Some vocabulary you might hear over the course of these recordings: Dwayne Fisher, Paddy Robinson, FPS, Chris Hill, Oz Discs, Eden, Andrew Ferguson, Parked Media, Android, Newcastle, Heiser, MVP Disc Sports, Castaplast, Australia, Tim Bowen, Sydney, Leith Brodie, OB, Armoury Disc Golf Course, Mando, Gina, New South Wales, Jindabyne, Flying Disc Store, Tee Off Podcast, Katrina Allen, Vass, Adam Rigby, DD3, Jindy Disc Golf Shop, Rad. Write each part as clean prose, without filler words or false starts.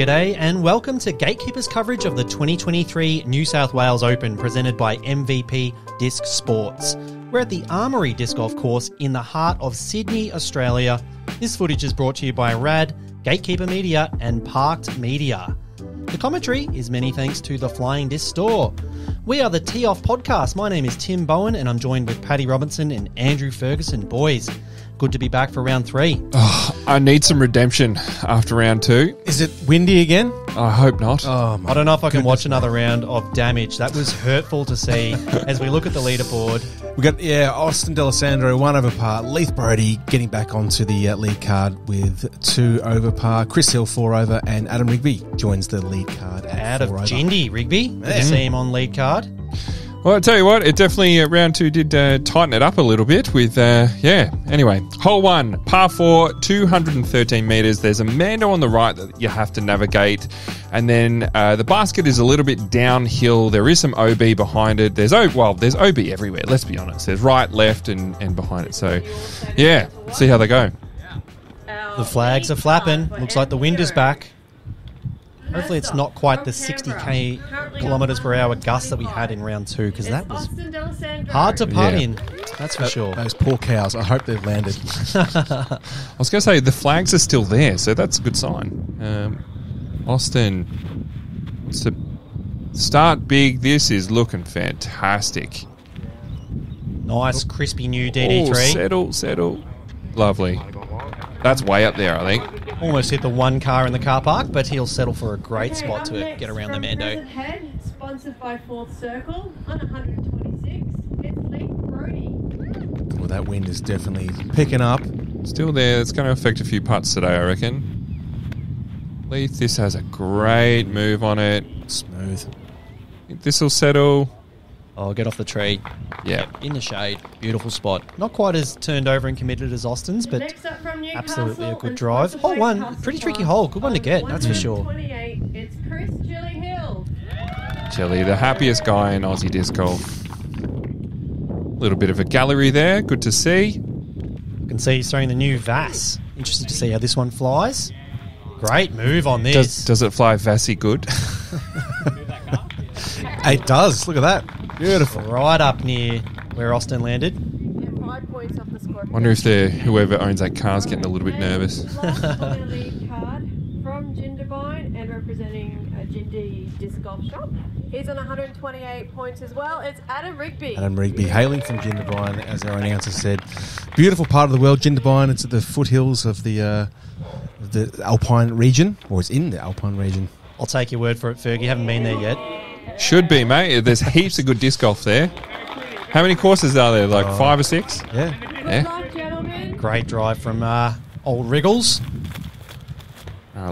G'day and welcome to Gatekeeper's coverage of the 2023 New South Wales Open presented by MVP Disc Sports. We're at the Armoury Disc Golf Course in the heart of Sydney, Australia. This footage is brought to you by Rad, Gatekeeper Media and Parked Media. The commentary is many thanks to the Flying Disc Store. We are the Tee Off Podcast. My name is Tim Bowen and I'm joined with Paddy Robinson and Andrew Ferguson. Boys, good to be back for round three. Oh, I need some redemption after round two. Is it windy again? I hope not. Oh, I don't know if I can watch another round of damage. That was hurtful to see as we look at the leaderboard. We got, Austin D'Alessandro, one over par. Leith Brodie getting back onto the lead card with two over par. Chris Hill, four over. And Adam Rigby joins the lead card at four over. Out of Jindy, Rigby. Good to see him on lead card. Well, I tell you what, it definitely, round two did tighten it up a little bit with, anyway, hole one, par four, 213 metres. There's a Mando on the right that you have to navigate. And then the basket is a little bit downhill. There is some OB behind it. There's OB everywhere, let's be honest. There's right, left and behind it. So, yeah, see how they go. The flags are flapping. Looks like the wind is back. Hopefully it's not quite the 60 kilometres per hour gust that we had in round two, because that was hard to putt in, that's for sure. Those poor cows, I hope they've landed. I was going to say, the flags are still there, so that's a good sign. Austin, to start big, this is looking fantastic. Nice, crispy new DD3. Oh, settle. Lovely. That's way up there, I think. Almost hit the one car in the car park, but he'll settle for a great spot to get around the Mando. Head, sponsored by Fourth Circle on 126. It's Leith Brodie. Well, that wind is definitely picking up. Still there. It's going to affect a few putts today, I reckon. Leith, this has a great move on it. Smooth. This will settle. Oh, get off the tree. Yeah. In the shade. Beautiful spot. Not quite as turned over and committed as Austin's, but absolutely a good drive. Hole one, pretty tricky hole. Good one to get, that's for sure. It's Chris Hill. Chilly, the happiest guy in Aussie disc golf. Little bit of a gallery there. Good to see. You can see he's throwing the new Vass. Interested to see how this one flies. Great move on this. Does it fly Vassy good? It does. Look at that. Beautiful. Right up near where Austin landed. Wonder if whoever owns that car's getting a little bit nervous. Lead card from Jindabyne and representing Jindy Disc Golf Shop. He's on 128 points as well. It's Adam Rigby. Adam Rigby hailing from Jindabyne, as our announcer said. Beautiful part of the world, Jindabyne. It's at the foothills of the Alpine region, or it's in the Alpine region. I'll take your word for it, Fergie. Haven't been there yet. Should be, mate. There's heaps of good disc golf there. How many courses are there? Like five or six? Yeah. Great drive from old Riggles.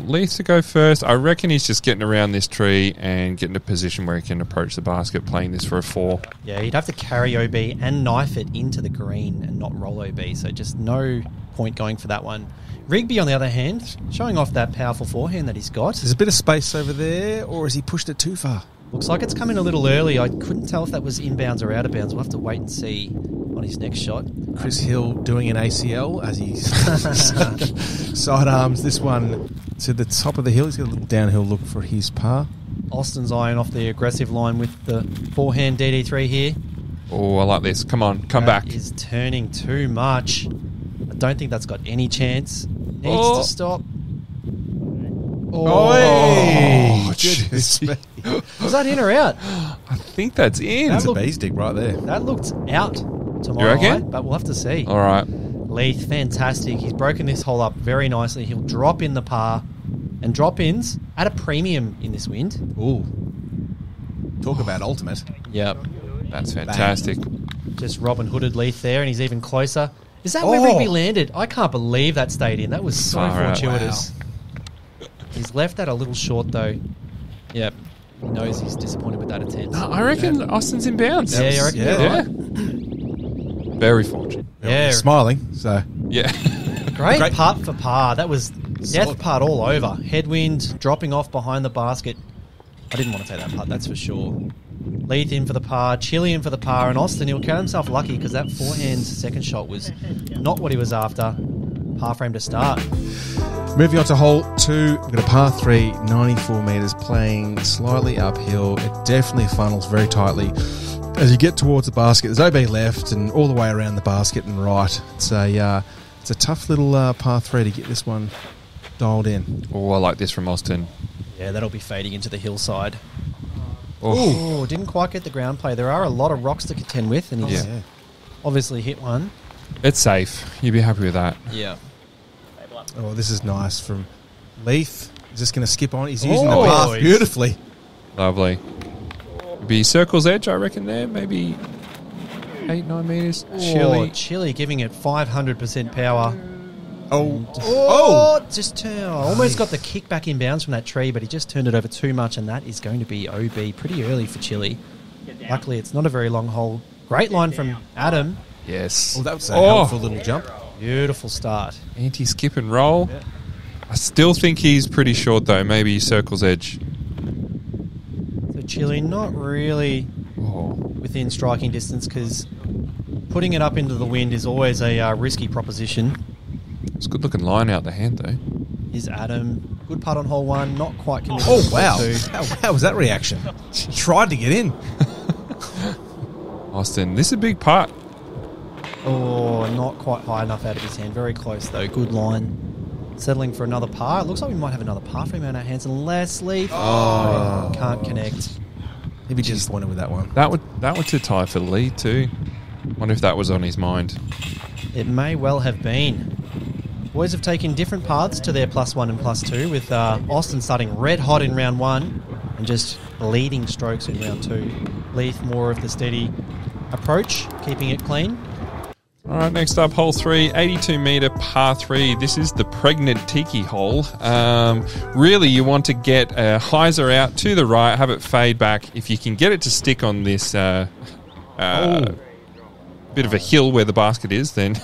Leith to go first. I reckon he's just getting around this tree and getting a position where he can approach the basket, playing this for a four. Yeah, he'd have to carry OB and knife it into the green and not roll OB, so just no point going for that one. Rigby, on the other hand, showing off that powerful forehand that he's got. There's a bit of space over there, or has he pushed it too far? Looks like it's coming a little early. I couldn't tell if that was inbounds or out of bounds. We'll have to wait and see on his next shot. Chris Hill doing an ACL as he sidearms this one to the top of the hill. He's got a little downhill look for his par. Austin's eyeing off the aggressive line with the forehand DD3 here. Oh, I like this. Come on, come back. That is turning too much. I don't think that's got any chance. Needs to stop. Oh, goodness me. Was that in or out? I think that's in. That's a bee's dig right there. That looked out to my eye, but we'll have to see. All right. Leith, fantastic. He's broken this hole up very nicely. He'll drop in the par, and drop-ins at a premium in this wind. Ooh. Talk about ultimate. Yep. That's fantastic. Bang. Just Robin Hooded Leith there, and he's even closer. Is that where Rigby landed? I can't believe that stayed in. That was so fortuitous. Wow. He's left that a little short, though. Yep. He knows he's disappointed with that attempt. No, I reckon Austin's in bounds. Yeah, I reckon. Yeah. Very fortunate. Yeah. He's smiling, so. Yeah. Great putt for par. That was death putt all over. Headwind, dropping off behind the basket. I didn't want to take that putt, that's for sure. Leith in for the par, Chilly in for the par, and Austin, he'll count himself lucky because that forehand second shot was not what he was after. Par frame to start. Moving on to hole two, we've got a par three, 94 metres, playing slightly uphill. It definitely funnels very tightly. As you get towards the basket, there's OB left and all the way around the basket and right. It's a tough little par three to get this one dialed in. Oh, I like this from Austin. Yeah, that'll be fading into the hillside. Oh, didn't quite get the ground play. There are a lot of rocks to contend with, and he's obviously hit one. It's safe. You'd be happy with that. Yeah. Oh, this is nice from Leith. He's just going to skip on. He's using the path beautifully. Lovely. Be circle's edge, I reckon, there. Maybe 8-9 metres. Chili giving it 500% power. Just turn. Almost got the kick back inbounds from that tree, but he just turned it over too much, and that is going to be OB pretty early for Chili. Luckily, it's not a very long hole. Great line from Adam. Yes. Oh, that was a helpful little jump. Beautiful start. Anti-skip and roll. Yeah. I still think he's pretty short, though. Maybe circle's edge. So Chili not really within striking distance, because putting it up into the wind is always a risky proposition. It's a good-looking line out the hand, though. Is Adam. Good putt on hole one. Not quite committed. Oh, wow. How was that reaction? Tried to get in. Austin, this is a big putt. Oh, not quite high enough out of his hand. Very close, though. Good line. Settling for another par. It looks like we might have another par for him on our hands. Unless Leith can't connect. He'd be disappointed with that one. That was a tie for Lee, too. Wonder if that was on his mind. It may well have been. Boys have taken different paths to their plus one and plus two, with Austin starting red hot in round one and just leading strokes in round two. Leith more of the steady approach, keeping it clean. All right, next up, hole three, 82-metre par three. This is the pregnant tiki hole. Really, you want to get a hyzer out to the right, have it fade back. If you can get it to stick on this bit of a hill where the basket is, then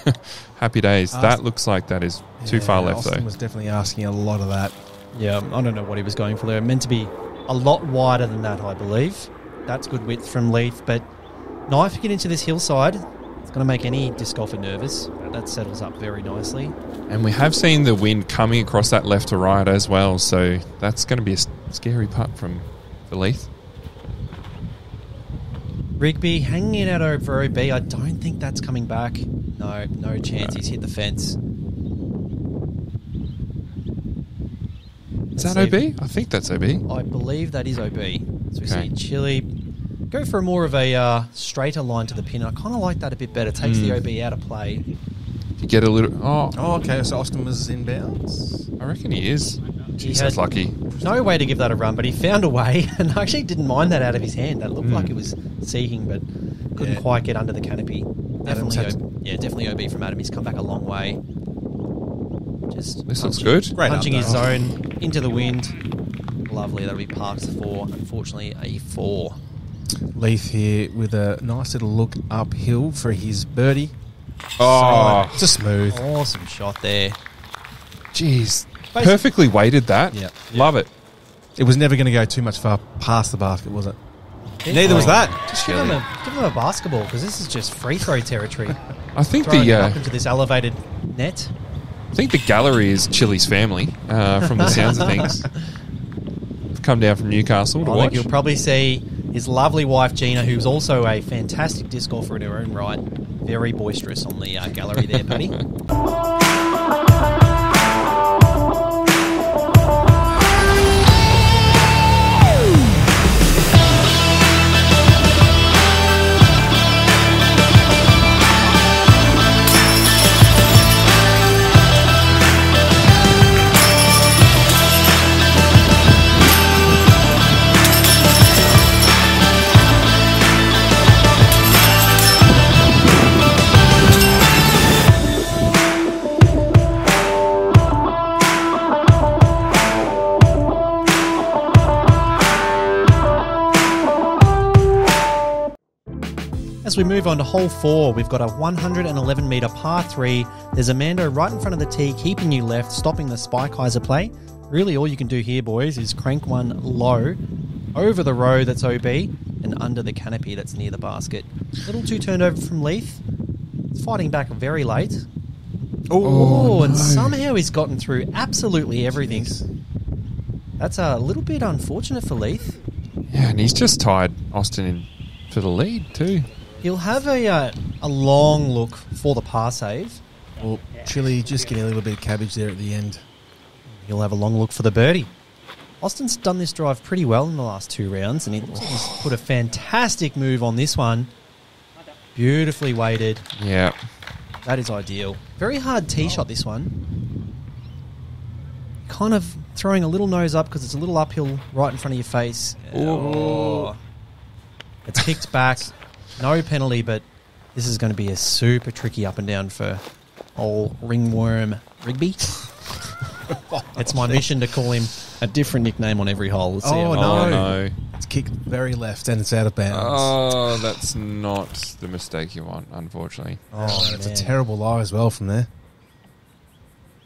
happy days. That looks like that is too far left, Austin though. Austin was definitely asking a lot of that. Yeah, I don't know what he was going for there. It meant to be a lot wider than that, I believe. That's good width from Leith, but knifing it into this hillside... going to make any disc golfer nervous. That settles up very nicely. And we have seen the wind coming across that left to right as well, so that's going to be a scary putt from Leith. Rigby hanging it out over OB. I don't think that's coming back. No chance. No. He's hit the fence. Is that OB? I think that's OB. I believe that is OB. So we see Chili... Go for more of a straighter line to the pin. I kind of like that a bit better. Takes the OB out of play. You get a little... okay. So Austin was in bounds? I reckon he is. Jeez, that's lucky. No way to give that a run, but he found a way. And I actually didn't mind that out of his hand. That looked like it was seeking, but couldn't quite get under the canopy. Definitely OB from Adam. He's come back a long way. This looks good. Punching his zone into the wind. Lovely. That'll be parks four. Unfortunately, a four. Leith here with a nice little look uphill for his birdie. Oh, it's a smooth. Awesome shot there. Jeez. Basically. Perfectly weighted that. Yeah. Love it. It was never going to go too much far past the basket, was it? Neither was that. Just give him a basketball, because this is just free throw territory. I think up into this elevated net. I think the gallery is Chili's family, from the sounds of things. Come down from Newcastle to watch. I think you'll probably see... His lovely wife, Gina, who's also a fantastic disc golfer in her own right. Very boisterous on the gallery there, Paddy. As we move on to hole four, we've got a 111-metre par three. There's a Mando right in front of the tee, keeping you left, stopping the spike hyzer play. Really, all you can do here, boys, is crank one low, over the row that's OB, and under the canopy that's near the basket. Little two turned over from Leith. It's fighting back very late. Oh, and somehow he's gotten through absolutely everything. Jeez. That's a little bit unfortunate for Leith. Yeah, and he's just tied Austin in for the lead too. He'll have a long look for the par save. Well, Chili just getting a little bit of cabbage there at the end. He'll have a long look for the birdie. Austin's done this drive pretty well in the last two rounds, and he's put a fantastic move on this one. Beautifully weighted. Yeah. That is ideal. Very hard tee shot, this one. Kind of throwing a little nose up because it's a little uphill right in front of your face. Oh. It's kicked back. No penalty, but this is going to be a super tricky up and down for old ringworm Rigby. It's my mission to call him a different nickname on every hole. Let's see no. It's kicked very left and it's out of bounds. Oh, that's not the mistake you want, unfortunately. Oh, it's a terrible lie as well from there.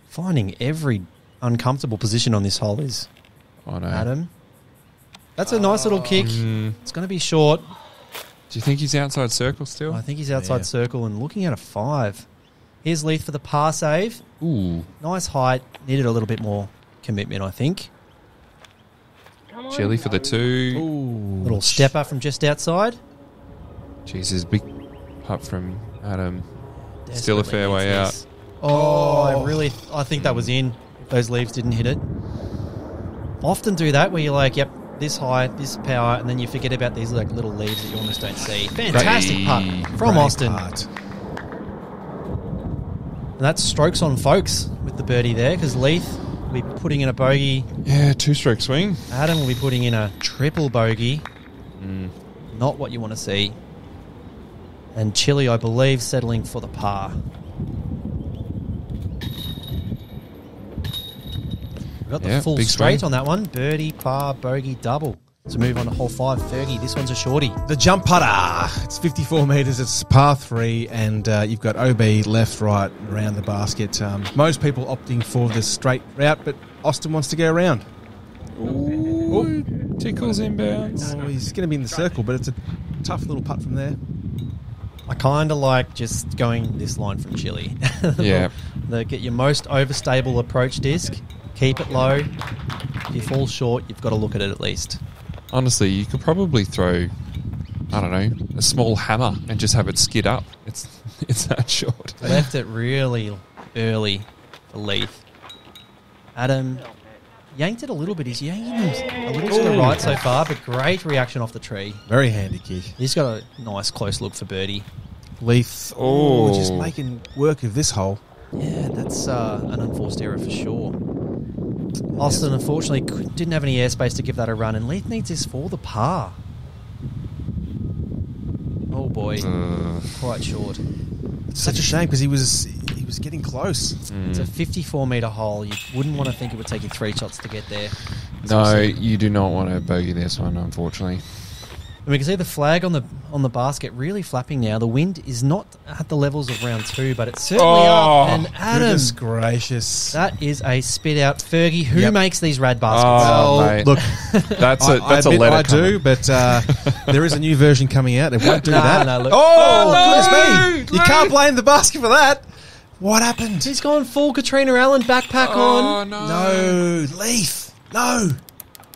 Finding every uncomfortable position on this hole is Adam. That's a nice little kick. It's going to be short. Do you think he's outside circle still? I think he's outside circle and looking at a 5. Here's Leith for the par save. Ooh. Nice height. Needed a little bit more commitment, I think. Chili for the 2. Ooh. Little stepper from just outside. Jesus, big putt from Adam. Definitely still a fair way out. Oh, I think that was in. If those leaves didn't hit it. Often do that where you're like, yep, this height, this power, and then you forget about these like little leaves that you almost don't see. Fantastic putt from Austin. And that's strokes on, folks, with the birdie there, because Leith will be putting in a bogey. Yeah, 2-stroke swing. Adam will be putting in a triple bogey. Not what you want to see. And Chili, I believe, settling for the par. We've got the full straight swing on that one. Birdie, par, bogey, double. So move on to hole 5, Fergie. This one's a shorty. The jump putter. It's 54 metres. It's par 3, and you've got OB left, right, around the basket. Most people opting for the straight route, but Austin wants to go around. Ooh, tickles inbounds. Oh, he's going to be in the circle, but it's a tough little putt from there. I kind of like just going this line from Chile. Yeah. Get your most overstable approach disc. Keep it low. If you fall short, you've got to look at it at least. Honestly, you could probably throw, I don't know, a small hammer and just have it skid up. It's that short. Left it really early for Leith. Adam yanked it a little bit. He's yanking it a little to the right so far, but great reaction off the tree. Very handy kick. He's got a nice close look for birdie. Leith, just making work of this hole. Yeah, that's an unforced error for sure. Austin, unfortunately, didn't have any airspace to give that a run, and Leith needs this for the par. Oh, boy. Quite short. It's such a shame because he was getting close. It's a 54-metre hole. You wouldn't want to think it would take you 3 shots to get there. No, you do not want to bogey this one, unfortunately. And we can see the flag on the basket really flapping now. The wind is not at the levels of round 2, but it's certainly up. And Adam, goodness gracious, that is a spit out, Fergie. Who makes these rad baskets? Well, look, that's a letter. I do, but there is a new version coming out. It won't do that. Look. Oh, goodness me! You can't blame the basket for that. What happened? He's gone full Katrina Allen backpack on. No, Leith, no.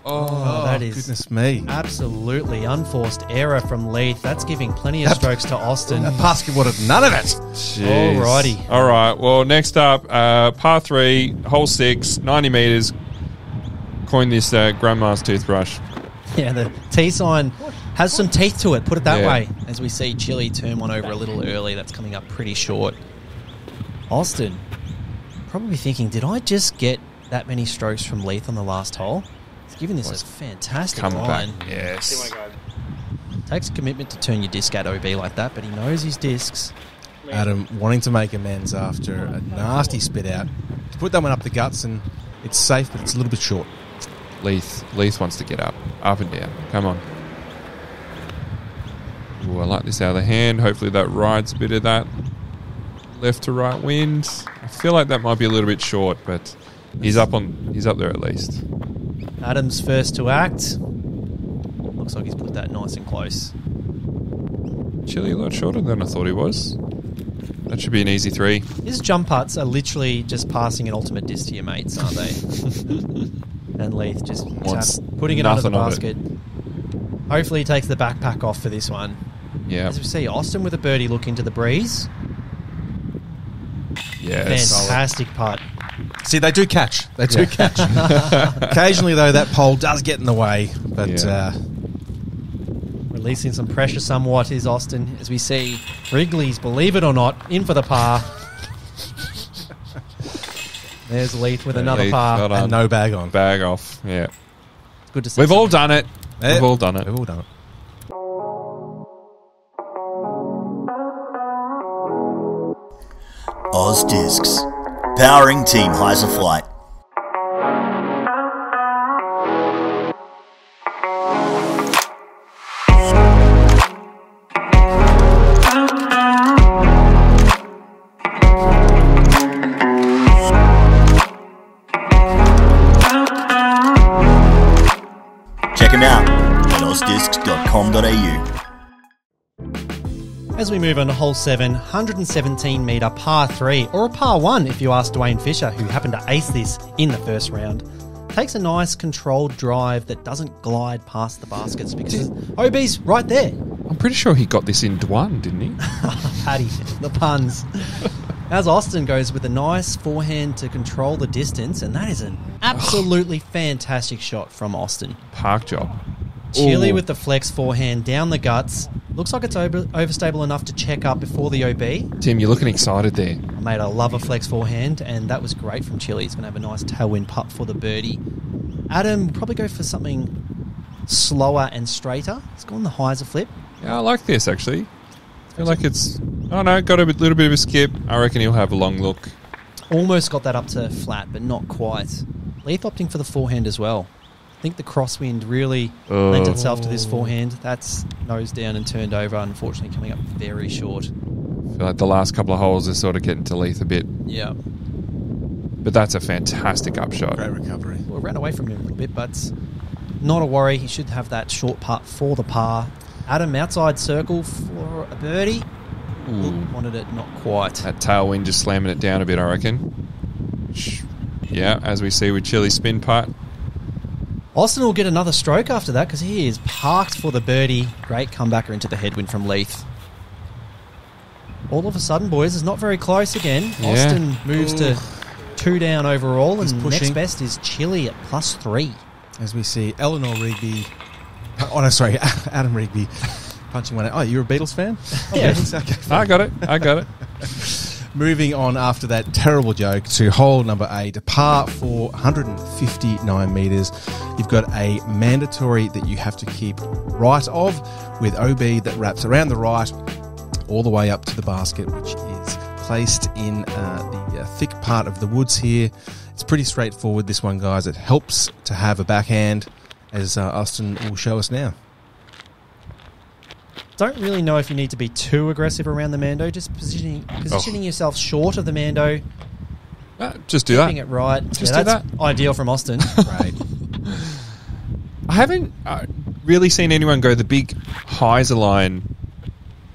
Oh, that is goodness me! Absolutely unforced error from Leith. That's giving plenty of strokes to Austin. That basket would have none of it. Jeez. Alrighty. All right. Well, next up, par 3, hole 6, 90 meters. Coin this grandma's toothbrush. Yeah, the T sign has some teeth to it. Put it that way. As we see Chili turn one over a little early. That's coming up pretty short. Austin probably thinking, did I just get that many strokes from Leith on the last hole? Giving this a fantastic line. Back. Yes. Takes commitment to turn your disc at OB like that, but he knows his discs. Adam wanting to make amends after a nasty spit out. He's put that one up the guts, and it's safe, but it's a little bit short. Leith wants to get up and down. Come on. Ooh, I like this out of the hand. Hopefully that rides a bit of that left to right wind. I feel like that might be a little bit short, but he's up there at least. Adam's first to act. Looks like he's put that nice and close. Chili a lot shorter than I thought he was. That should be an easy three. His jump putts are literally just passing an ultimate disc to your mates, aren't they? And Leith just putting it under the basket. Hopefully he takes the backpack off for this one. Yeah. As we see, Austin with a birdie look into the breeze. Yes. Fantastic putt. See, they do catch. They do catch. Occasionally, though, that pole does get in the way. But releasing some pressure somewhat is Austin. As we see, Wrigley's, believe it or not, in for the par. There's Leith with another par and no bag on. Bag off, yeah. It's good to see. We've all done it. We've all done it. We've all done it. Oz Discs, powering Team Heiser Flight. Check them out at ozdiscs.com.au. As we move on to hole 7, 117-metre par 3, or a par 1 if you ask Dwayne Fisher, who happened to ace this in the first round. Takes a nice controlled drive that doesn't glide past the baskets because OB's right there. I'm pretty sure he got this in Dwan, didn't he? Paddy, the puns. As Austin goes with a nice forehand to control the distance, and that is an absolutely fantastic shot from Austin. Park job. Chilly with the flex forehand down the guts. Looks like it's overstable enough to check up before the OB. Tim, you're looking excited there. Mate, I love a flex forehand, and that was great from Chilly. He's going to have a nice tailwind putt for the birdie. Adam probably go for something slower and straighter. He's gone the hyzer flip. Yeah, I like this, actually. I feel like it's... I don't know, got a little bit of a skip. I reckon he'll have a long look. Almost got that up to flat, but not quite. Leith opting for the forehand as well. I think the crosswind really lent itself to this forehand. That's nose down and turned over, unfortunately, coming up very short. I feel like the last couple of holes are sort of getting to Leith a bit. Yeah. But that's a fantastic upshot. Great recovery. Well, ran away from him a little bit, but not a worry. He should have that short putt for the par. Adam, outside circle for a birdie. Wanted it, not quite. That tailwind just slamming it down a bit, I reckon. Yeah, as we see with Chilly spin putt. Austin will get another stroke after that because he is parked for the birdie. Great comebacker into the headwind from Leith. All of a sudden, boys, it's not very close again. Yeah. Austin moves to 2 down overall, and next best is Chilly at +3. As we see, Adam Rigby punching one out. Oh, you're a Beatles fan? Oh, yeah. Beatles? Okay, I got it. Moving on after that terrible joke to hole number 8, par 4, 159 metres. You've got a mandatory that you have to keep right of with OB that wraps around the right all the way up to the basket, which is placed in the thick part of the woods here. It's pretty straightforward, this one, guys. It helps to have a backhand, as Austin will show us now. Don't really know if you need to be too aggressive around the Mando. Just positioning yourself short of the Mando. Just do that. Keeping it right. Just do that. Ideal from Austin. Right. I haven't really seen anyone go the big hyzer line,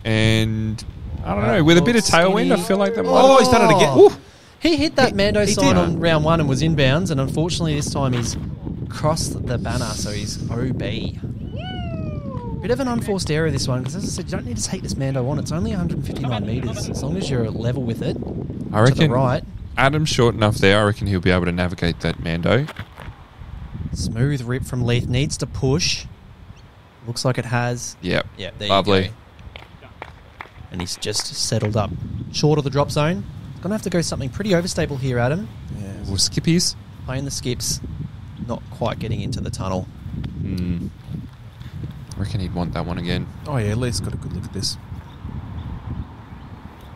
and I don't know. With a bit of tailwind, I feel like that might. Oh, he's done it again. Ooh. He hit that Mando sign on round 1 and was inbounds, and unfortunately this time he's crossed the banner, so he's OB. Bit of an unforced error, this one, because as I said, you don't need to take this Mando on. It's only 159 metres, as long as you're level with it. I reckon to the right. Adam's short enough there, I reckon he'll be able to navigate that Mando. Smooth rip from Leith, needs to push. Looks like it has. Yep, there lovely. You go. And he's just settled up. Short of the drop zone. Going to have to go something pretty overstable here, Adam. Yeah. Or skippies. Playing the skips, not quite getting into the tunnel. I reckon he'd want that one again. Oh, yeah, Leith's got a good look at this.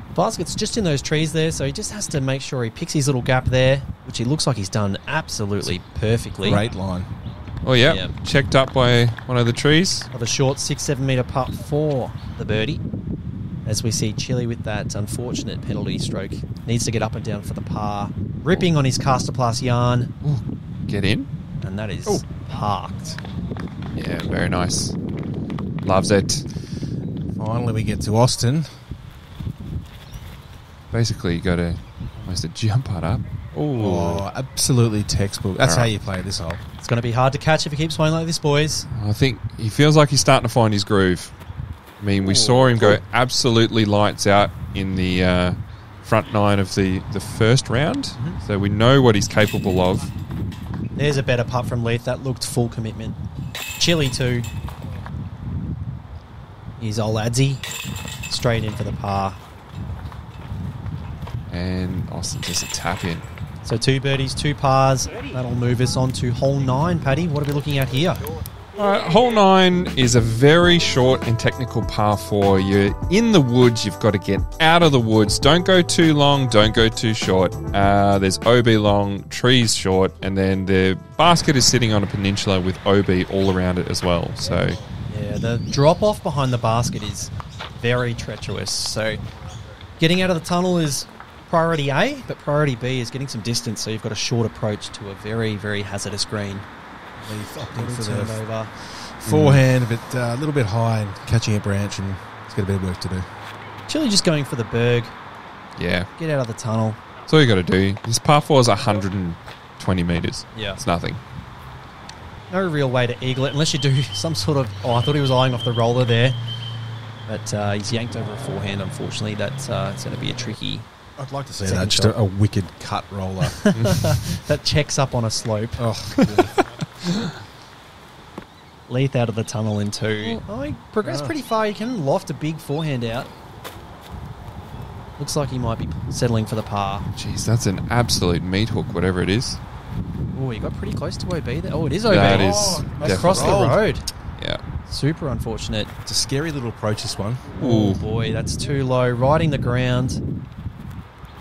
The basket's just in those trees there, so he just has to make sure he picks his little gap there, which he looks like he's done absolutely perfectly. Great line. Oh, yeah. Checked up by one of the trees. Of a short 6-7 metre putt for the birdie. As we see Chilly with that unfortunate penalty stroke. Needs to get up and down for the par. Ripping on his Castaplast yarn. Ooh. Get in. And that is parked. Yeah, very nice. Loves it. Finally, we get to Austin. basically you got to almost a jump putt up. Oh, absolutely textbook. That's right. How you play this hole. It's going to be hard to catch if he keeps playing like this, boys. I think he feels like he's starting to find his groove. I mean, we saw him go absolutely lights out in the front nine of the first round, so we know what he's capable of. There's a better putt from Leith. That looked full commitment. Chilly too. He's old Adzi. Straight in for the par. And Austin just a tap in. So two birdies, two pars. That'll move us on to hole 9, Paddy. What are we looking at here? Hole 9 is a very short and technical par 4. You're in the woods. You've got to get out of the woods. Don't go too long. Don't go too short. There's OB long, trees short, and then the basket is sitting on a peninsula with OB all around it as well. So yeah, the drop-off behind the basket is very treacherous. So getting out of the tunnel is priority A, but priority B is getting some distance, so you've got a short approach to a very, very hazardous green. Leith opting for the over. Forehand, but a little bit high and catching a branch, and he's got a bit of work to do. Chilly just going for the berg. Yeah. Get out of the tunnel. That's all you got to do. This par 4 is 120 metres. Yeah. It's nothing. No real way to eagle it unless you do some sort of... Oh, I thought he was eyeing off the roller there. But he's yanked over a forehand, unfortunately. That's it's going to be a tricky... I'd like to see that. Just a wicked cut roller. That checks up on a slope. Oh, yeah. Leith out of the tunnel in 2. Oh, he progressed pretty far. You can loft a big forehand out. Looks like he might be settling for the par. Jeez, that's an absolute meat hook, whatever it is. Oh, he got pretty close to OB there. Oh, it is OB. That is across the road. Yeah. Super unfortunate. It's a scary little approach, this one. Oh, boy, that's too low. Riding the ground.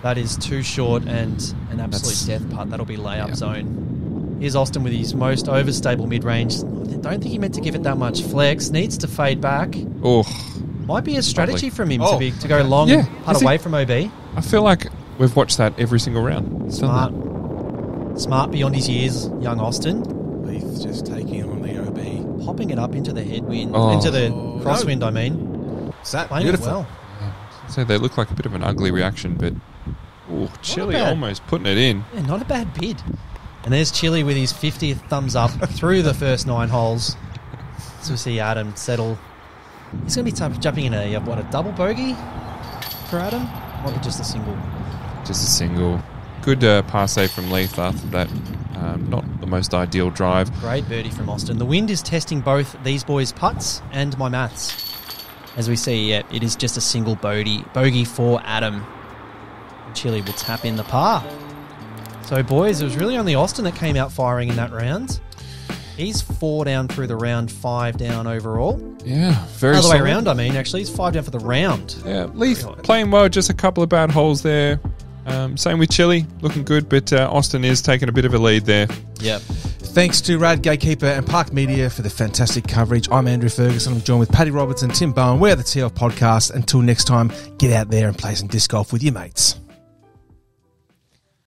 That is too short and an absolute death putt. That'll be layup zone. Here's Austin with his most overstable mid-range. I don't think he meant to give it that much flex. Needs to fade back. Oh, might be a strategy from him to go long and putt away from OB. I feel like we've watched that every single round. Smart beyond his years, young Austin. Leith just taking on the OB. Popping it up into the headwind. Oh. Into the crosswind, I mean. Is that playing beautiful? It well. Yeah. So they look like a bit of an ugly reaction, but... Oh, Chilly almost putting it in. Yeah, not a bad bid. And there's Chilly with his 50th thumbs up through the first 9 holes. So we see Adam settle. He's going to be jumping in a double bogey for Adam? Or just a single? Just a single. Good pass save from Leith after that. Not the most ideal drive. Great birdie from Austin. The wind is testing both these boys' putts and my maths. As we see, it is just a single bogey for Adam. Chilly will tap in the par. So, boys, it was really only Austin that came out firing in that round. He's 4 down through the round, 5 down overall. Yeah, very solid. Other way around, I mean, actually. He's 5 down for the round. Yeah, Leith playing well, just a couple of bad holes there. Same with Chilly, looking good, but Austin is taking a bit of a lead there. Yep. Thanks to Rad, Gatekeeper and Parked Media for the fantastic coverage. I'm Andrew Ferguson. I'm joined with Paddy Robinson, Tim Bowen. We're the Tee Off Podcast. Until next time, get out there and play some disc golf with your mates.